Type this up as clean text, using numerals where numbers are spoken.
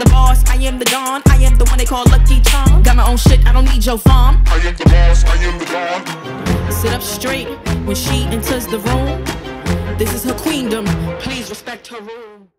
the boss, I am the don. I am the one they call Lucky Charm. Got my own shit, I don't need your farm. I am the boss, I am the don. Sit up straight when she enters the room. This is her queendom, please respect her room.